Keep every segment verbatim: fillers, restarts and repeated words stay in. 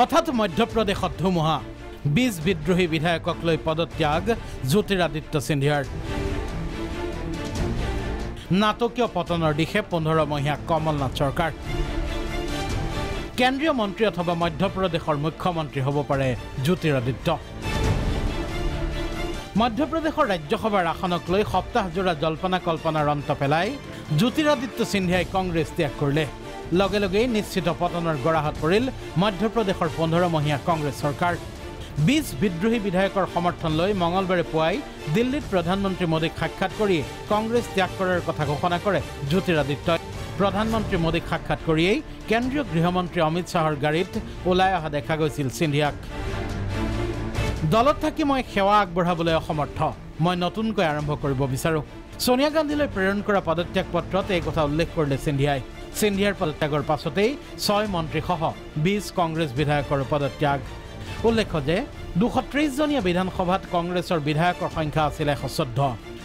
হঠাৎ মধ্যপ্ৰদেশত ধুমুহা বিশ বিদ্ৰোহী বিধায়কক লৈ পদত্যাগ জ্যোতিৰাদিত্য সিন্ধিয়াৰ নাটকীয় পতনৰ দিশে পোন্ধৰ মহীয়া কমলনাথ চৰকাৰ কেন্দ্ৰীয় মন্ত্ৰী অথবা মধ্যপ্ৰদেশৰ মুখ্যমন্ত্ৰী হ'ব পাৰে জ্যোতিৰাদিত্য মধ্যপ্ৰদেশৰ ৰাজ্যসভাৰ আসনক লৈ সপ্তাহজোৰা জল্পনা কল্পনাৰ অন্ত পেলাই জ্যোতিৰাদিত্য সিন্ধিয়াই কংগ্ৰেছ ত্যাগ কৰিলে লগে লগে নিশ্চিত পতনৰ গৰাহত পৰিল মধ্যপ্ৰদেশৰ পোন্ধৰ মহীয়া কংগ্ৰেছ চৰকাৰ বিশ বিদ্ৰোহী বিধায়কৰ সমৰ্থন লৈ মঙ্গলবাৰে পুৱাই দিল্লীত প্ৰধানমন্ত্ৰী মোদীক সাক্ষাৎ কৰি কংগ্ৰেছ ত্যাগ কৰাৰ কথা ঘোষণা কৰে জ্যোতিৰাদিত্য প্ৰধানমন্ত্ৰী মোদীক সাক্ষাৎ কৰিয়েই কেন্দ্ৰীয় গৃহমন্ত্ৰী অমিত শাহৰ গাড়ীত ওলাই অহা দেখা গৈছিল সিন্ধিয়াক দলত থাকি মই সেৱা আগবঢ়াবলৈ অসমৰ্থ মই নতুনকৈ আৰম্ভ কৰিব বিচাৰো সোনিয়া গান্ধীলৈ প্ৰেৰণ কৰা পদত্যাগ পত্ৰত এই কথা উল্লেখ কৰিলে সিন্ধিয়াই সিন্ধিয়াৰ পদত্যাগৰ পাছতেই ছয় মন্ত্ৰীসহ বিশ কংগ্ৰেছ বিধায়কৰ পদত্যাগ উল্লেখ যে দুশ ত্ৰিশ জনীয়া বিধানসভাত কংগ্ৰেছৰ বিধায়কৰ সংখ্যা আছিল এশ চৈধ্য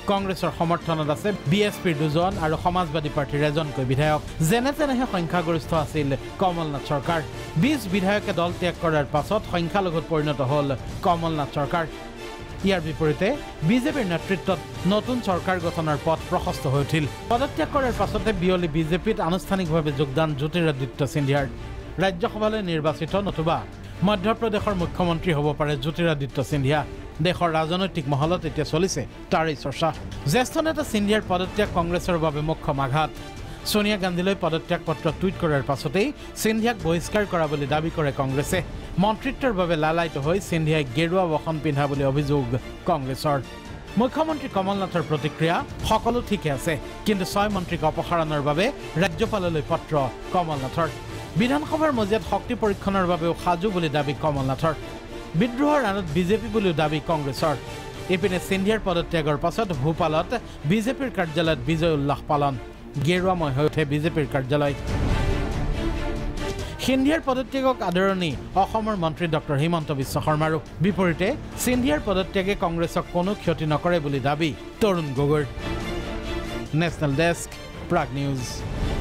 কংগ্ৰেছৰ সমৰ্থনত আছে বিএছপিৰ দুজন আৰু সমাজবাদী পাৰ্টিৰ এজনকৈ বিধায়ক জেনেতেনেহে সংখ্যাগৰিষ্ঠ আছিল কমলনাথ চৰকাৰ বিশ বিধায়কে দল ত্যাগ কৰাৰ পাছত সংখ্যালঘুত পৰিণত হ'ল কমলনাথ চৰকাৰ ইয়াৰ বিপৰীতে বিজেপিৰ নেতৃত্বত নতুন চৰকাৰ গঠনৰ পথ প্ৰশস্ত হৈ উঠিল পদত্যাগ কৰাৰ পাছতে বিয়লি বিজেপিত আনুষ্ঠানিকভাৱে যোগদান জ্যোতিৰাদিত্য সিন্ধিয়াৰ ৰাজ্যসভালৈ নিৰ্বাচিত নতুবা মধ্যপ্ৰদেশৰ মুখ্যমন্ত্ৰী হ'ব পাৰে জ্যোতিৰাদিত্য সিন্ধিয়া দেশৰ ৰাজনৈতিক মহলত এতিয়া চলিছে তাৰেই চৰ্চা জ্যেষ্ঠ নেতা সিন্ধিয়াৰ পদত্যাগ কংগ্ৰেছৰ বাবে মুখ্য আঘাত সোনিয়া গান্ধীলৈ পদত্যাগ পত্ৰ টুইট কৰাৰ পাছতেই সিন্ধিয়াক বহিষ্কাৰ কৰা বুলি দাবী কৰে কংগ্ৰেছে মন্ত্ৰিত্বৰ বাবে লালায়িত হৈ সিন্ধিয়াই গেৰুৱা বসন পিন্ধা বুলি অভিযোগ কংগ্ৰেছৰ মুখ্যমন্ত্ৰী কমলনাথৰ প্ৰতিক্ৰিয়া সকলো ঠিকে আছে কিন্তু ছয় মন্ত্ৰীক অপসাৰণৰ বাবে ৰাজ্যপাললৈ পত্ৰ কমলনাথৰ বিধানসভাৰ মজিয়াত শক্তি পৰীক্ষণৰ বাবে সাজু বুলি দাবী কমলনাথৰ বিদ্ৰোহৰ আনত বিজেপি বুলিও দাবী কংগ্ৰেছৰ এপিনে সিন্ধিয়াৰ পদত্যাগৰ পাছত ভূপালত বিজেপিৰ কাৰ্যালয়ত বিজয় উল্লাস পালন গেৰুৱাময় হৈ উঠে বিজেপিৰ কাৰ্যালয় সিন্ধিয়াৰ পদত্যাগক আদৰণি অসমৰ মন্ত্ৰী ডক্টৰ হিমন্ত বিশ্ব শৰ্মাৰো বিপৰীতে সিন্ধিয়াৰ পদত্যাগে কংগ্ৰেছক কোনো ক্ষতি নকৰে বুলি দাবী তৰুণ গগৈৰ নেশ্যনেল ডেস্ক প্ৰাগ নিউজ